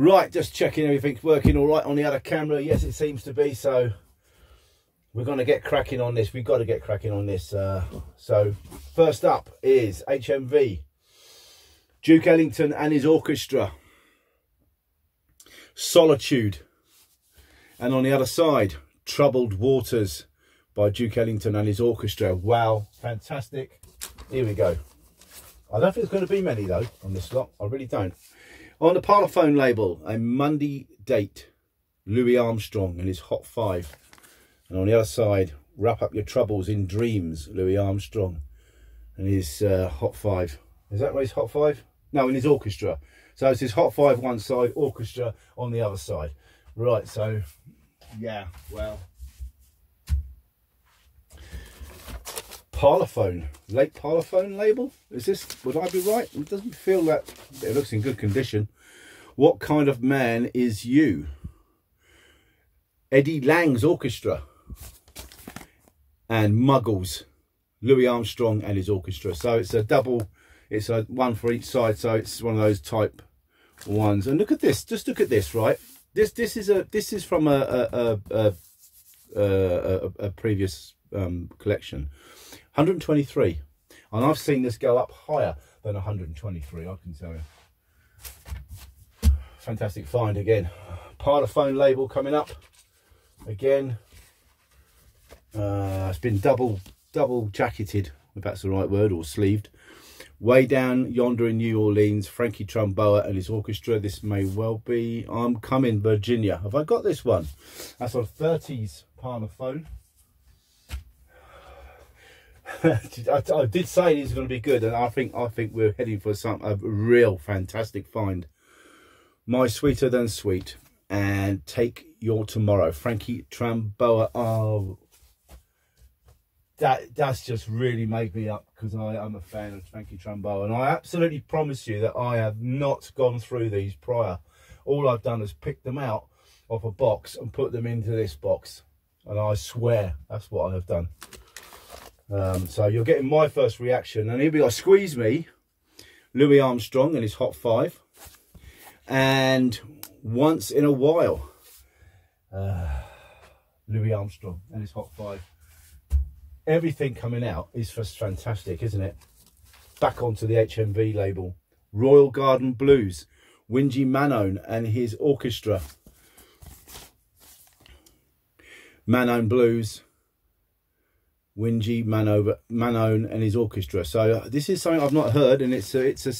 Right, just checking everything's working all right on the other camera. Yes, it seems to be. So we're going to get cracking on this. We've got to get cracking on this. So first up is HMV, Duke Ellington and his orchestra, Solitude. And on the other side, Troubled Waters by Duke Ellington and his orchestra. Wow, fantastic. Here we go. I don't think there's going to be many though on this lot. I really don't. On the Parlophone label, a Monday date, Louis Armstrong and his Hot Five. And on the other side, Wrap Up Your Troubles in Dreams, Louis Armstrong and his Hot Five. Is that his Hot Five? No, in his orchestra. So it's his Hot Five one side, orchestra on the other side. Right, so yeah, well, Parlophone, late Parlophone label. Is this, would I be right? It doesn't feel that, it looks in good condition. What Kind of Man Is You? Eddie Lang's orchestra and Muggles, Louis Armstrong and his orchestra. So it's a double, it's a one for each side. So it's one of those type ones. And look at this, just look at this, right? This is from a previous collection, 123, and I've seen this go up higher than 123. I can tell you, fantastic find again. Parlophone label coming up again. It's been double jacketed, if that's the right word, or sleeved. Way Down Yonder in New Orleans, Frankie Trumbauer and his orchestra. This may well be I'm Coming, Virginia. Have I got this one? That's on 30s Parlophone. I did say these are going to be good, and I think we're heading for a real fantastic find. My Sweeter Than Sweet and Take Your Tomorrow, Frankie Trumbauer. Oh, that's just really made me up, because I am a fan of Frankie Trumbauer, and I absolutely promise you that I have not gone through these prior. All I've done is pick them out of a box and put them into this box, and I swear that's what I have done. So you're getting my first reaction, and here we are. Squeeze Me, Louis Armstrong and his Hot Five, and Once in a While, Louis Armstrong and his Hot Five. Everything coming out is just fantastic, isn't it? Back onto the HMV label. Royal Garden Blues, Wingy Manone and his orchestra. Manone Blues, Wingy Manone and his orchestra. So this is something I've not heard, and it's a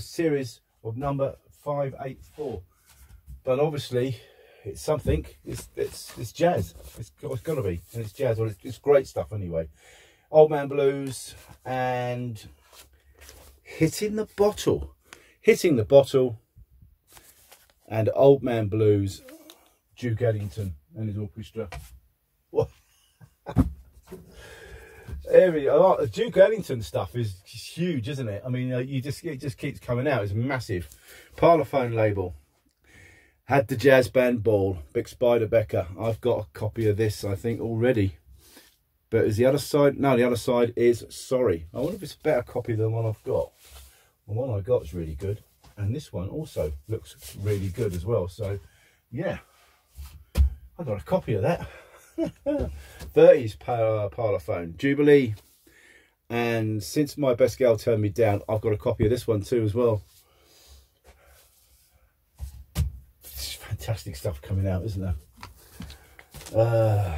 series of number 584. But obviously, it's something. It's jazz. It's got to be, and it's jazz, or it's great stuff anyway. Old Man Blues and Hitting the Bottle, Hitting the Bottle, and Old Man Blues, Duke Ellington and his orchestra. What? There we are. Duke Ellington stuff is huge, isn't it? I mean, it just keeps coming out. It's massive. Parlophone label. Had the Jazz Band Ball, Bix Beiderbecke. I've got a copy of this, I think, already. But is the other side? No, the other side is Sorry. I wonder if it's a better copy than the one I've got. The one I got is really good. And this one also looks really good as well. So, yeah, I got a copy of that. 30s Parlophone, Jubilee. And Since My Best Girl Turned Me Down, I've got a copy of this one too as well. Fantastic stuff coming out, isn't there?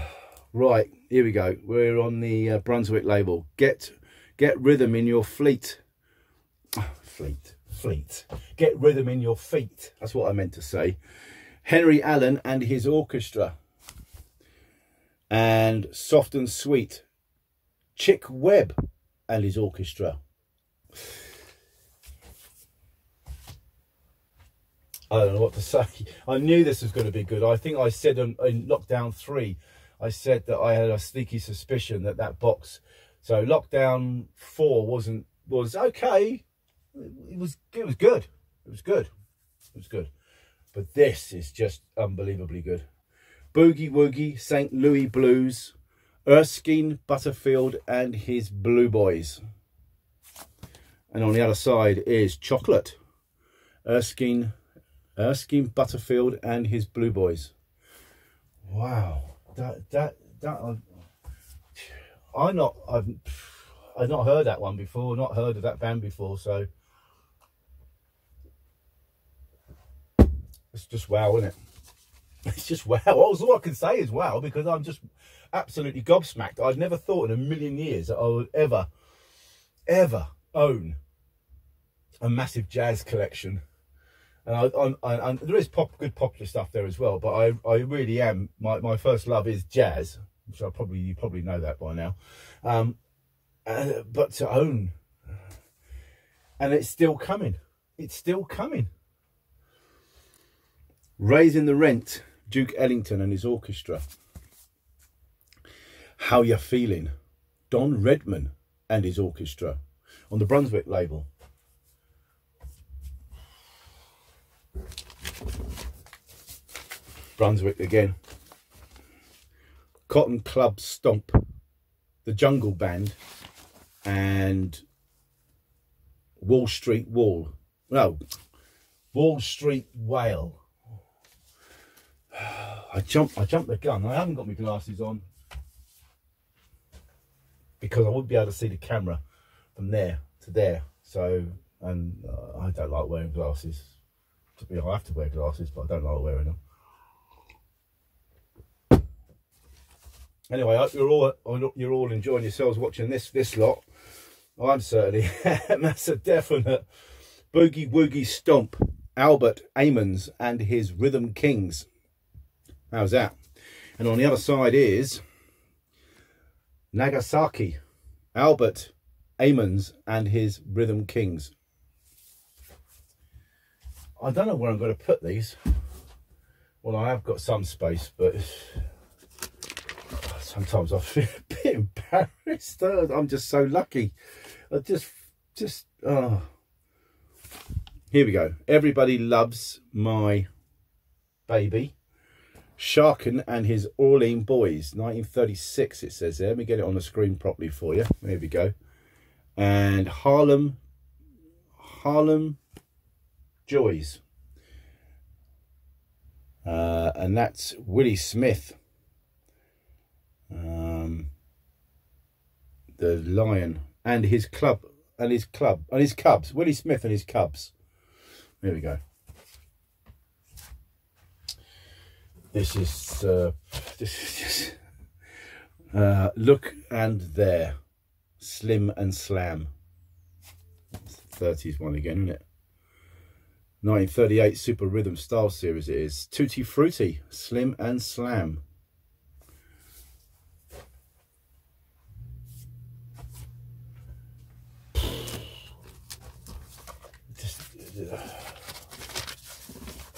Right, here we go. We're on the Brunswick label. Get Rhythm in Your Fleet. Get Rhythm in Your Feet. That's what I meant to say. Henry Allen and his orchestra. And Soft and Sweet, Chick Webb and his orchestra. I don't know what to say. I knew this was going to be good. I think I said in lockdown 3, I said that I had a sneaky suspicion that that box. So lockdown 4 was okay. It was good. It was good. But this is just unbelievably good. Boogie Woogie, St. Louis Blues, Erskine Butterfield and his Blue Boys. And on the other side is Chocolate, Erskine Erskine Butterfield and his Blue Boys. Wow, that I've not heard that one before, not heard of that band before, so it's just wow, isn't it? It's just wow. All I can say is wow, because I'm just absolutely gobsmacked. I'd never thought in a million years that I would ever own a massive jazz collection. And there is good popular stuff there as well, but I really am, my first love is jazz, which you probably know that by now. But to own, and it's still coming. Raising the Rent, Duke Ellington and his orchestra. How Ya Feeling, Don Redman and his orchestra, on the Brunswick label. Brunswick again. Cotton Club Stomp, the Jungle Band, and Wall Street Wail. I jumped the gun. I haven't got my glasses on because I wouldn't be able to see the camera from there to there. So, and I don't like wearing glasses. I have to wear glasses, but I don't like wearing them. Anyway, I hope you're all enjoying yourselves watching this lot. I'm certainly. That's a definite. Boogie Woogie Stomp, Albert Ammons and his Rhythm Kings. How's that? And on the other side is Nagasaki, Albert Ammons and his Rhythm Kings. I don't know where I'm going to put these. Well, I have got some space, but sometimes I feel a bit embarrassed. I'm just so lucky. I just, oh. Here we go. Everybody Loves My Baby. Sharkin and his Orlean Boys, 1936 it says there. Let me get it on the screen properly for you. There we go. And Harlem Joys. And that's Willie Smith. The Lion and his club and his Cubs. Willie Smith and his Cubs. There we go. This is just Look and There, Slim and Slam. It's the 30s one again, isn't it? 1938 Super Rhythm Style Series it is. Tutti Frutti, Slim and Slam.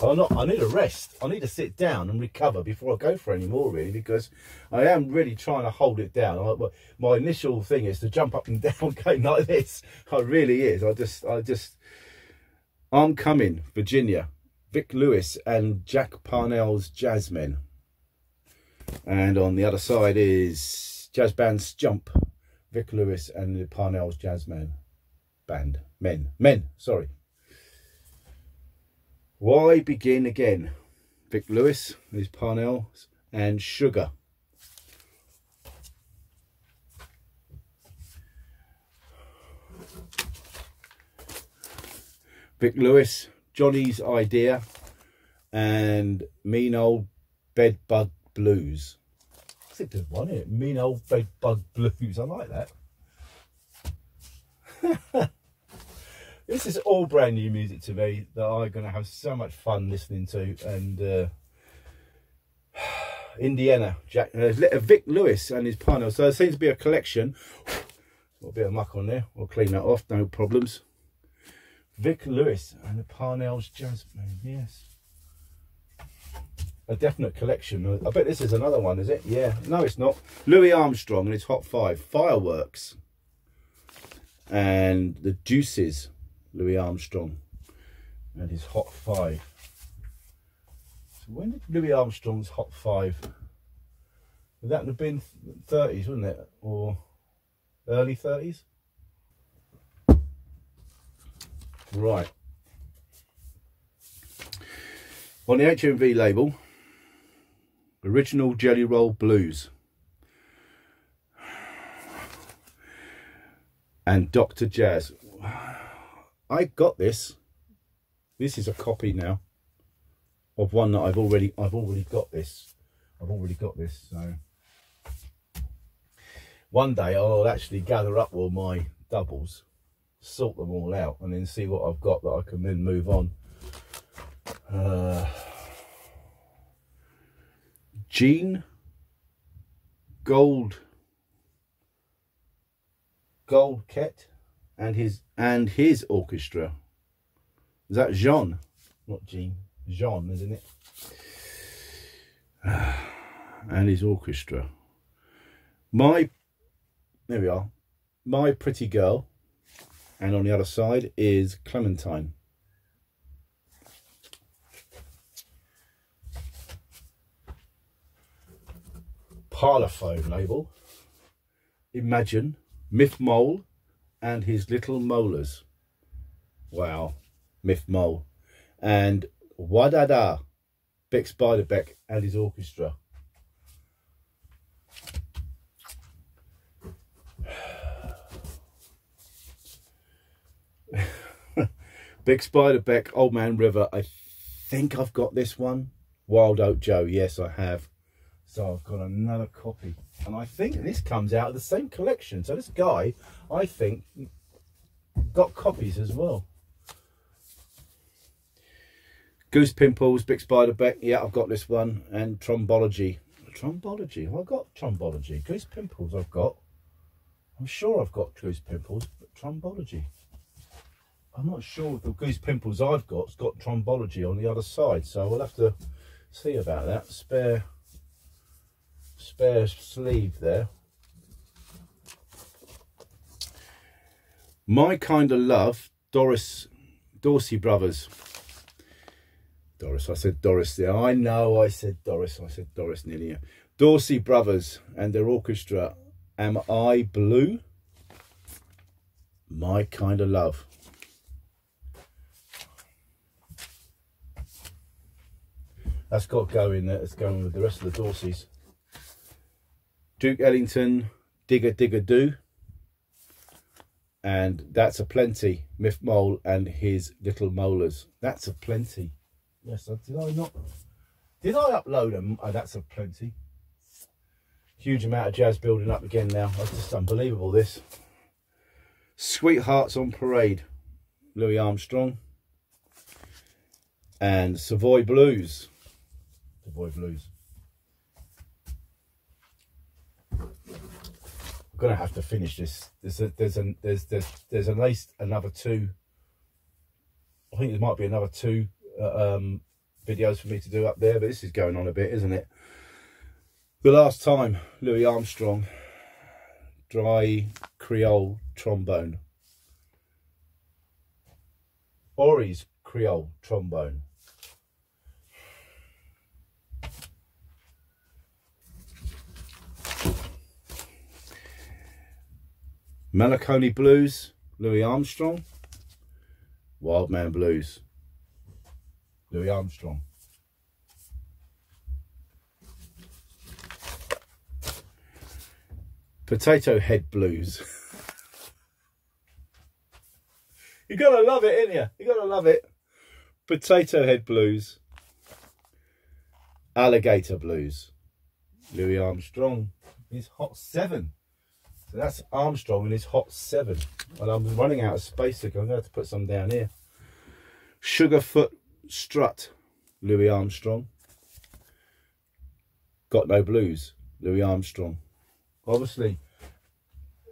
I need a rest. I need to sit down and recover before I go for any more, really, because I am really trying to hold it down. My initial thing is to jump up and down going like this. I really is. I just. I'm Coming, Virginia, Vic Lewis and Jack Parnell's Jazzmen. And on the other side is Jazz Band's Jump, Vic Lewis and the Parnell's Jazzmen Band. Men, sorry. Why Begin Again, Vic Lewis, his Parnell, and Sugar. Vic Lewis, Johnny's Idea, and Mean Old Bedbug Blues. That's a good one, isn't it? Mean Old Bedbug Blues, I like that. This is all brand new music to me that I'm going to have so much fun listening to. And Indiana, Vic Lewis and his Parnell. So there seems to be a collection. A bit of muck on there. We'll clean that off, no problems. Vic Lewis and the Parnell's Jazzmen, yes. A definite collection. I bet this is another one, is it? Yeah. No, it's not. Louis Armstrong and his Hot Five, Fireworks. And the Deuces. Louis Armstrong and his Hot Five. So when did Louis Armstrong's Hot Five? That would have been 30s, wouldn't it? Or early 30s? Right. On the HMV label, original Jelly Roll Blues and Dr. Jazz. I got this. This is a copy now of one that I've already got this. So one day I'll actually gather up all my doubles, sort them all out, and then see what I've got that I can then move on. Jean Goldkett and his orchestra. Is that Jean? Not Jean. Jean, isn't it? And his orchestra. There we are. My Pretty Girl. And on the other side is Clementine. Parlophone label. Imagine, Miff Mole and his Little Molars. Wow, Miff Mole. And Wadada, Bix Beiderbecke and his orchestra. Bix Beiderbecke, Old Man River. I think I've got this one. Wild Oak Joe, yes I have. So I've got another copy, and I think this comes out of the same collection. So this guy, I think, got copies as well. Goose Pimples, Bix Beiderbecke. Yeah, I've got this one. And Trombology. Trombology? Have I got Trombology? Goose Pimples I've got. I'm sure I've got Goose Pimples, but Trombology. I'm not sure if the Goose Pimples I've got has got Trombology on the other side. So we'll have to see about that. Spare sleeve there. My Kind of Love, Dorsey Brothers. Doris, I said Doris there. I know I said Doris. I said Doris nearly. Dorsey Brothers and their orchestra. Am I Blue? My Kind of Love. That's got to go in there. It's going with the rest of the Dorseys. Duke Ellington, Digger Digger Do, and That's a Plenty, Miff Mole and his Little Molars. That's a Plenty. Yes, did I upload them? Oh, That's a Plenty. Huge amount of jazz building up again now. That's just unbelievable, this. Sweethearts on Parade, Louis Armstrong, and Savoy Blues. Savoy Blues. Gonna have to finish this. There's at least another two. I think there might be another two videos for me to do up there, but this is going on a bit, isn't it? The last time, Louis Armstrong, Dry Creole Trombone, Ori's Creole Trombone. Melancholy Blues, Louis Armstrong. Wild Man Blues, Louis Armstrong. Potato Head Blues. You gotta love it, ain't you? You gotta love it. Potato Head Blues. Alligator Blues, Louis Armstrong. His Hot Seven. So that's Armstrong in his Hot Seven. And I'm running out of space, so I'm going to have to put some down here. Sugarfoot Strut, Louis Armstrong. Got No Blues, Louis Armstrong. Obviously,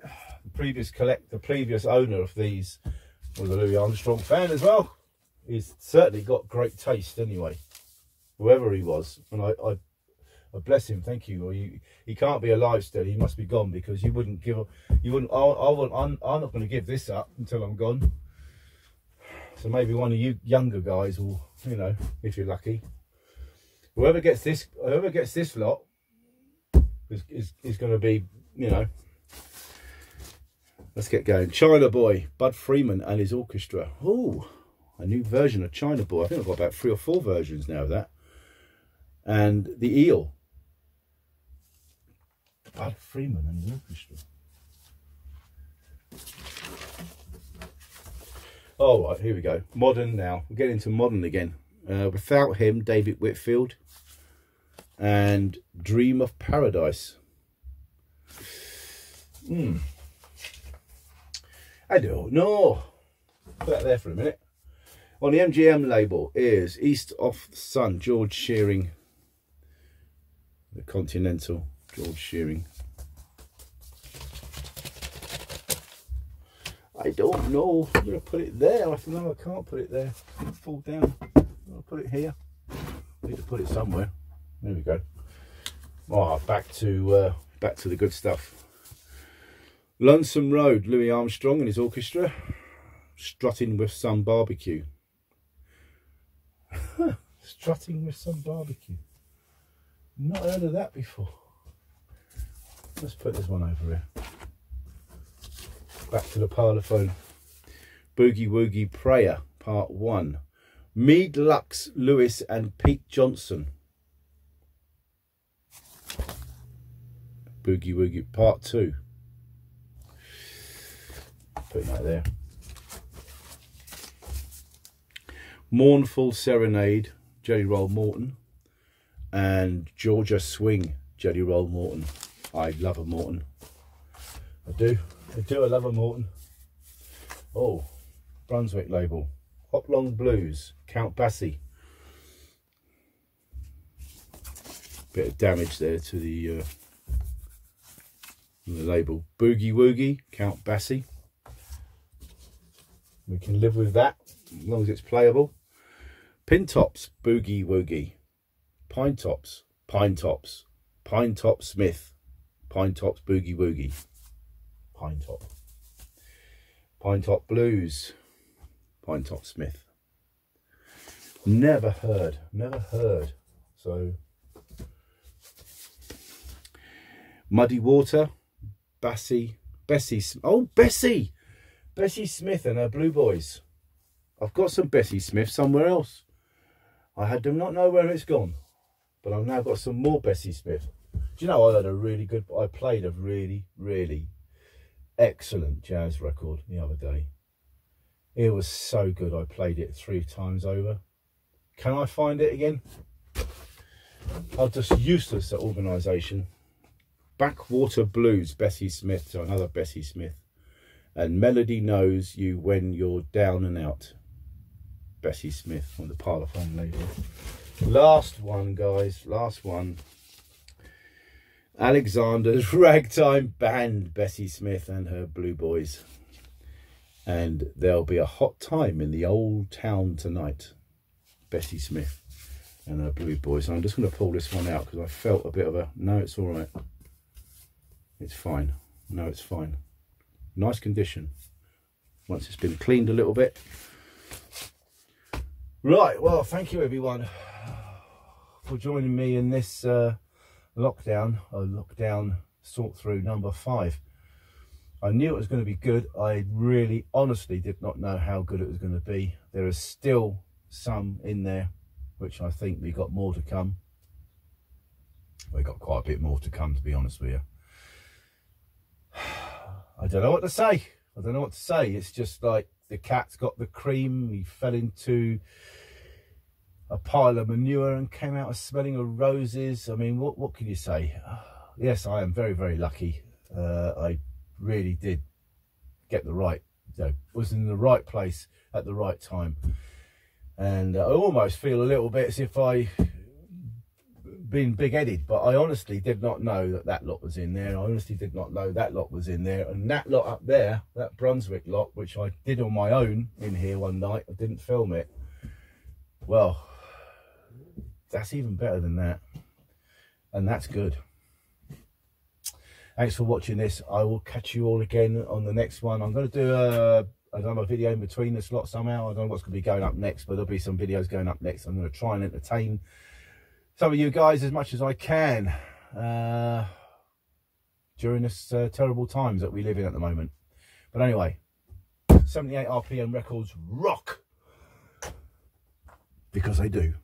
the previous owner of these was a Louis Armstrong fan as well. He's certainly got great taste anyway, whoever he was. And I bless him, thank you. Or he can't be alive still. He must be gone, because you wouldn't give up. You wouldn't. I'm not going to give this up until I'm gone. So maybe one of you younger guys will, you know, if you're lucky. Whoever gets this lot is going to be, you know. Let's get going. China Boy, Bud Freeman and his orchestra. Oh, a new version of China Boy. I think I've got about 3 or 4 versions now of that. And the Eel. Bud Freeman and the orchestra. All right, here we go. Modern now. We're getting into modern again. Without Him, David Whitfield. And Dream of Paradise. I don't know. Put that there for a minute. On the MGM label is East of the Sun, George Shearing. The Continental, George Shearing. I don't know. I'm going to put it there. No, I can't put it there. It'll fall down. I'll put it here. I need to put it somewhere. There we go. Oh, back to the good stuff. Lonesome Road, Louis Armstrong and his orchestra. Strutting with Some Barbecue. Strutting with Some Barbecue. Not heard of that before. Let's put this one over here. Back to the Parlophone. Boogie Woogie Prayer, Part 1. Mead Lux Lewis and Pete Johnson. Boogie Woogie Part 2. Put that there. Mournful Serenade, Jelly Roll Morton. And Georgia Swing, Jelly Roll Morton. I love a Morton. I do. I love a Morton. Oh, Brunswick label. Hoplong Blues, Count Basie. Bit of damage there to the label. Boogie Woogie, Count Basie. We can live with that as long as it's playable. Pintops, Boogie Woogie. Pinetops, Pinetops. Pinetop Smith. Pinetops, Boogie Woogie. Pinetop. Pinetop Blues. Pinetop Smith. Never heard. Never heard. So Muddy Water. Bessie. Bessie Smith and her Blue Boys. I've got some Bessie Smith somewhere else. I do not know where it's gone, but I've now got some more Bessie Smith. Do you know, I played a really, really excellent jazz record the other day. It was so good. I played it 3 times over. Can I find it again? I'm just useless at organisation. Backwater Blues, Bessie Smith, so another Bessie Smith. And Melody Knows You When You're Down and Out, Bessie Smith on the Parlophone label. Last one, guys, last one. Alexander's Ragtime Band, Bessie Smith and her Blue Boys. And There'll Be a Hot Time in the Old Town Tonight, Bessie Smith and her Blue Boys. And I'm just going to pull this one out because I felt a bit of a... No, it's all right. It's fine. No, it's fine. Nice condition. Once it's been cleaned a little bit. Right, well, thank you, everyone, for joining me in this... lockdown sort through number 5. I knew it was going to be good. I really honestly did not know how good it was going to be. There is still some in there which I think we got more to come. We got quite a bit more to come, to be honest with you. I don't know what to say. I don't know what to say. It's just like the cat's got the cream. He fell into a pile of manure and came out smelling of roses. I mean, what can you say? Yes, I am very, very lucky. I really did get the right, was in the right place at the right time. And I almost feel a little bit as if I've been big-headed, but I honestly did not know that lot was in there. I honestly did not know that lot was in there. And that lot up there, that Brunswick lot, which I did on my own in here one night, I didn't film it. Well, that's even better than that, and that's good. Thanks for watching this. I will catch you all again on the next one. I'm going to do a video in between this lot somehow. I don't know what's going to be going up next, but there'll be some videos going up next. I'm going to try and entertain some of you guys as much as I can during this terrible times that we live in at the moment. But anyway, 78 RPM records rock. because they do.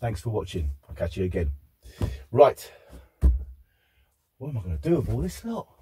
Thanks for watching. I'll catch you again. Right. What am I going to do with all this lot?